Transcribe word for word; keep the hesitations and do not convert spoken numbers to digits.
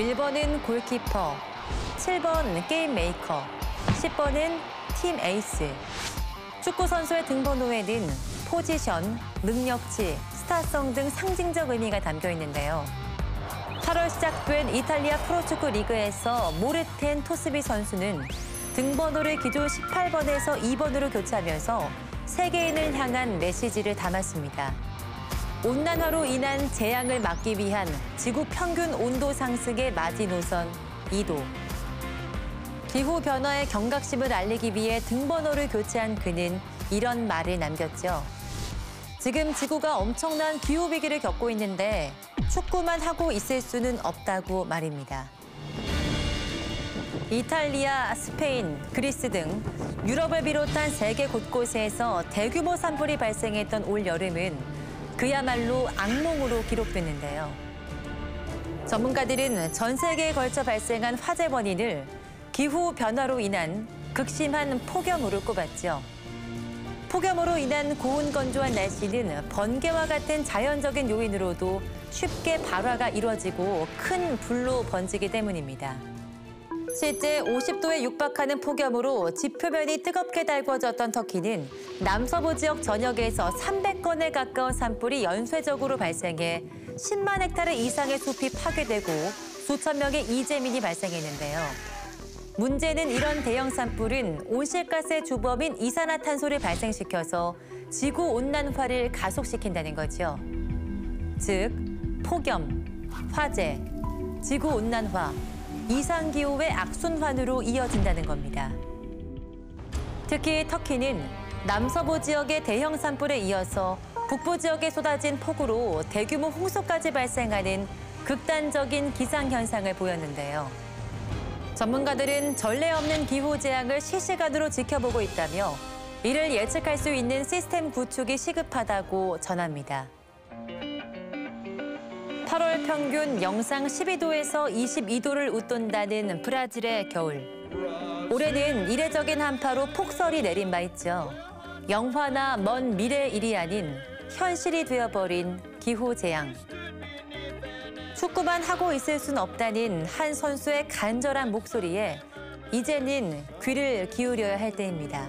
일 번은 골키퍼, 칠 번 게임메이커, 십 번은 팀 에이스. 축구 선수의 등번호에는 포지션, 능력치, 스타성 등 상징적 의미가 담겨 있는데요. 팔월 시작된 이탈리아 프로축구 리그에서 모르텐 토스비 선수는 등번호를 기존 십팔 번에서 이 번으로 교체하면서 세계인을 향한 메시지를 담았습니다. 온난화로 인한 재앙을 막기 위한 지구 평균 온도 상승의 마지노선 이 도. 기후변화의 경각심을 알리기 위해 등번호를 교체한 그는 이런 말을 남겼죠. 지금 지구가 엄청난 기후위기를 겪고 있는데 축구만 하고 있을 수는 없다고 말입니다. 이탈리아, 스페인, 그리스 등 유럽을 비롯한 세계 곳곳에서 대규모 산불이 발생했던 올 여름은 그야말로 악몽으로 기록됐는데요. 전문가들은 전 세계에 걸쳐 발생한 화재 원인을 기후변화로 인한 극심한 폭염으로 꼽았죠. 폭염으로 인한 고온건조한 날씨는 번개와 같은 자연적인 요인으로도 쉽게 발화가 이루어지고 큰 불로 번지기 때문입니다. 실제 오십 도에 육박하는 폭염으로 지표면이 뜨겁게 달궈졌던 터키는 남서부 지역 전역에서 삼백 건에 가까운 산불이 연쇄적으로 발생해 십만 헥타르 이상의 숲이 파괴되고 수천 명의 이재민이 발생했는데요. 문제는 이런 대형 산불은 온실가스의 주범인 이산화탄소를 발생시켜서 지구온난화를 가속시킨다는 거죠. 즉, 폭염, 화재, 지구온난화, 이상기후의 악순환으로 이어진다는 겁니다. 특히 터키는 남서부 지역의 대형 산불에 이어서 북부 지역에 쏟아진 폭우로 대규모 홍수까지 발생하는 극단적인 기상현상을 보였는데요. 전문가들은 전례 없는 기후 재앙을 실시간으로 지켜보고 있다며 이를 예측할 수 있는 시스템 구축이 시급하다고 전합니다. 팔월 평균 영상 십이 도에서 이십이 도를 웃돈다는 브라질의 겨울. 올해는 이례적인 한파로 폭설이 내린 바 있죠. 영화나 먼 미래 일이 아닌 현실이 되어버린 기후재앙. 축구만 하고 있을 순 없다는 한 선수의 간절한 목소리에 이제는 귀를 기울여야 할 때입니다.